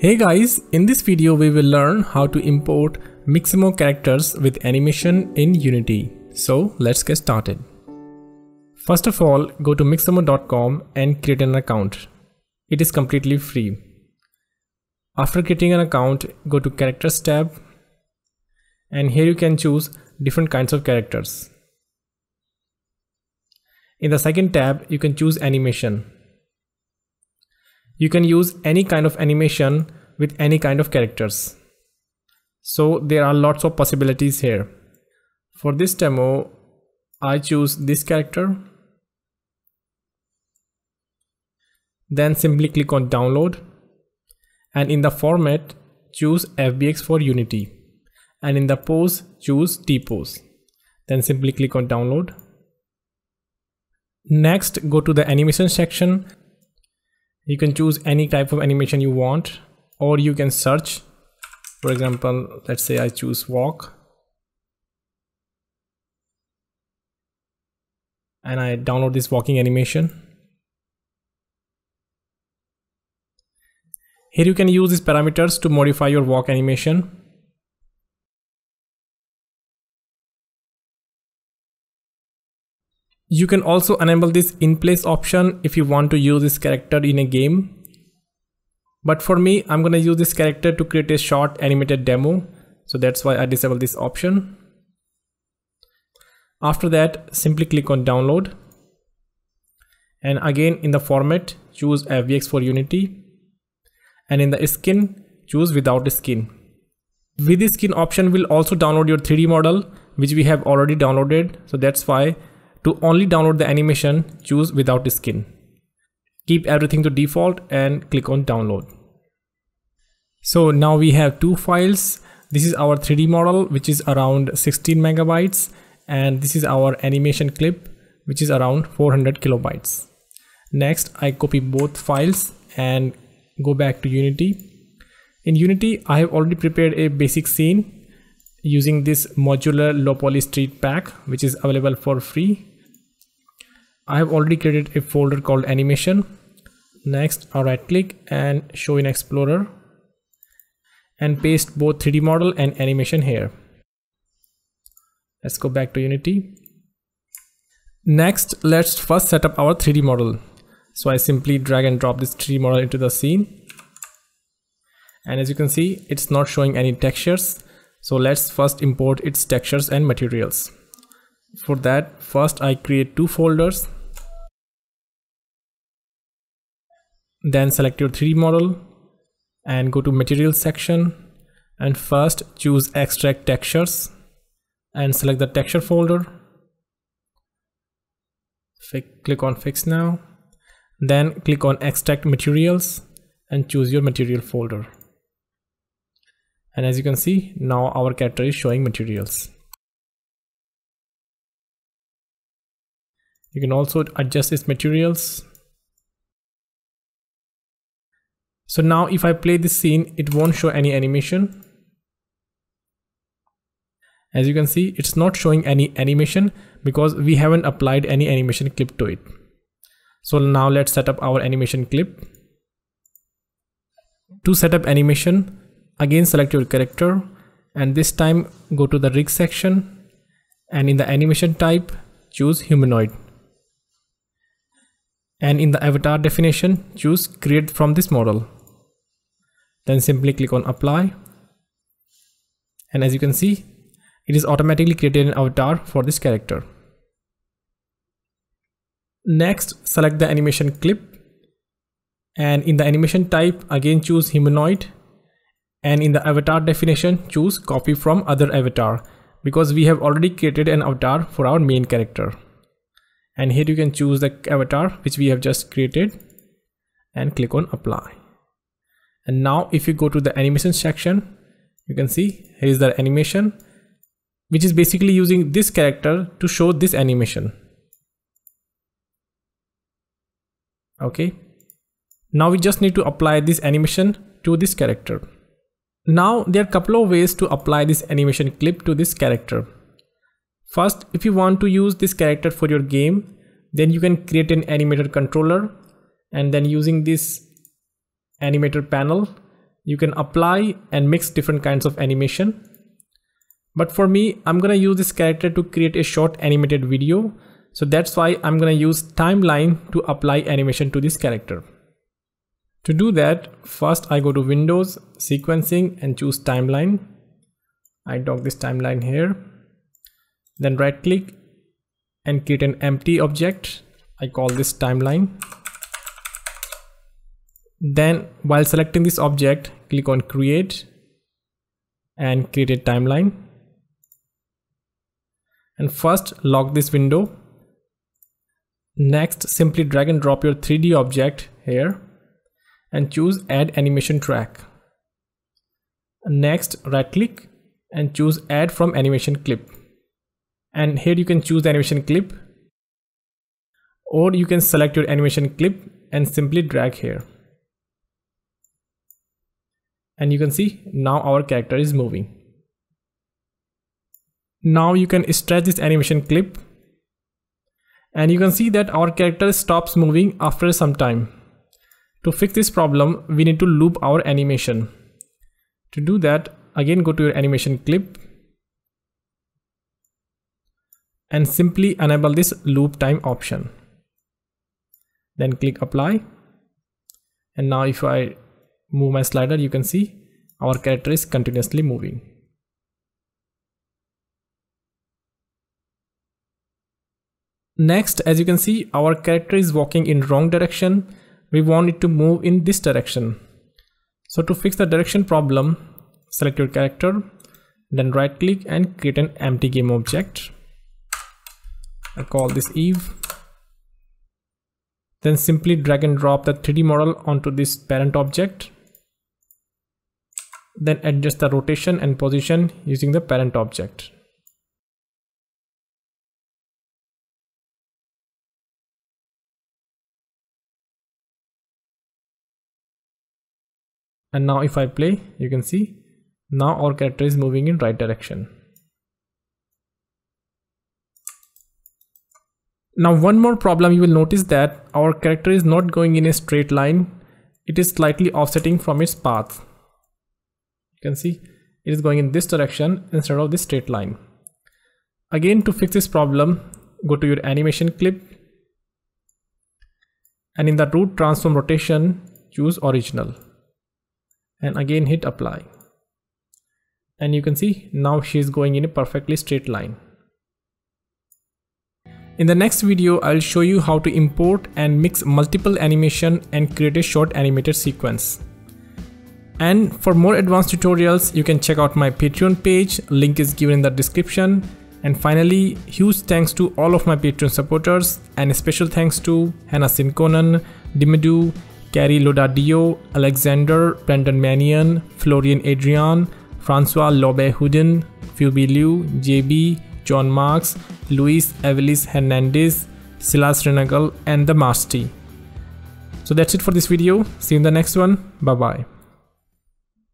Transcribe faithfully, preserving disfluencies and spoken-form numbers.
Hey guys, in this video we will learn how to import Mixamo characters with animation in Unity. So let's get started. First of all, go to mixamo dot com and create an account. It is completely free. After creating an account, go to Characters tab and here you can choose different kinds of characters. In the second tab, you can choose animation. You can use any kind of animation with any kind of characters. So there are lots of possibilities here. For this demo, I choose this character. Then simply click on download. And in the format, choose F B X for Unity. And in the pose, choose T-pose. Then simply click on download. Next, go to the animation section. You can choose any type of animation you want, or you can search. For example, let's say I choose walk. And I download this walking animation. Here you can use these parameters to modify your walk animation. You can also enable this in-place option if you want to use this character in a game. But for me, I'm gonna use this character to create a short animated demo. So that's why I disable this option. After that, simply click on download. And again, in the format, choose F B X for Unity. And in the skin, choose without skin. With the skin option, we'll also download your three D model, which we have already downloaded. So that's why to only download the animation, choose without skin. Keep everything to default and click on download. So now we have two files. This is our three D model, which is around sixteen megabytes. And this is our animation clip, which is around four hundred kilobytes. Next, I copy both files and go back to Unity. In Unity, I have already prepared a basic scene using this modular low poly street pack, which is available for free. I have already created a folder called animation. Next, I'll right click and show in Explorer and paste both three D model and animation here. Let's go back to Unity. Next, let's first set up our three D model. So I simply drag and drop this three D model into the scene. And as you can see, it's not showing any textures. So let's first import its textures and materials. For that, first I create two folders. Then select your three D model and go to materials section. And first choose extract textures and select the texture folder. Click on fix now. Then click on extract materials and choose your material folder. And as you can see, now our character is showing materials. You can also adjust its materials. So now if I play this scene, it won't show any animation. As you can see, it's not showing any animation because we haven't applied any animation clip to it. So now let's set up our animation clip. To set up animation, again select your character and this time go to the rig section and in the animation type, choose humanoid. And in the avatar definition, choose create from this model. Then simply click on apply. And as you can see, it is automatically created an avatar for this character. Next, select the animation clip and in the animation type, again choose humanoid and in the avatar definition, choose copy from other avatar because we have already created an avatar for our main character. And here you can choose the avatar which we have just created and click on apply. And now if you go to the animation section, you can see here is the animation, which is basically using this character to show this animation. Okay. Now we just need to apply this animation to this character. Now there are a couple of ways to apply this animation clip to this character. First, if you want to use this character for your game, then you can create an animator controller and then using this animator panel, You can apply and mix different kinds of animation. But for me, I'm gonna use this character to create a short animated video. So that's why I'm gonna use Timeline to apply animation to this character. To do that, first I go to Windows, Sequencing, and choose Timeline. I dock this timeline here. Then right click and create an empty object. I call this Timeline. Then while selecting this object, click on Create and create a timeline. And first lock this window. Next, simply drag and drop your three D object here and choose Add Animation Track. Next, right click and choose Add from Animation Clip. And here you can choose the animation clip, or you can select your animation clip and simply drag here. And you can see now our character is moving. Now you can stretch this animation clip, and you can see that our character stops moving after some time. To fix this problem, we need to loop our animation. To do that, again go to your animation clip and simply enable this loop time option. Then click apply, and now if I move my slider, you can see our character is continuously moving. Next, as you can see, our character is walking in wrong direction. We want it to move in this direction. So to fix the direction problem, select your character, then right click and create an empty game object. I call this Eve. Then simply drag and drop the three D model onto this parent object. Then adjust the rotation and position using the parent object. And now if I play, you can see now our character is moving in right direction. Now one more problem you will notice that our character is not going in a straight line. It is slightly offsetting from its path. You can see it is going in this direction instead of this straight line. Again, to fix this problem, go to your animation clip, and in the root transform rotation, choose original. And again hit apply, and you can see now she is going in a perfectly straight line. In the next video, I'll show you how to import and mix multiple animation and create a short animated sequence. And for more advanced tutorials, you can check out my Patreon page, link is given in the description. And finally, huge thanks to all of my Patreon supporters, and a special thanks to Hannah Sinkonen, Dimidu, Carrie Lodadio, Alexander, Brandon Mannion, Florian Adrian, Francois Lobe Houdin, Fuby Liu, J B, John Marks, Luis Avelis Hernandez, Silas Renagal, and the Marks. So that's it for this video. See you in the next one. Bye bye.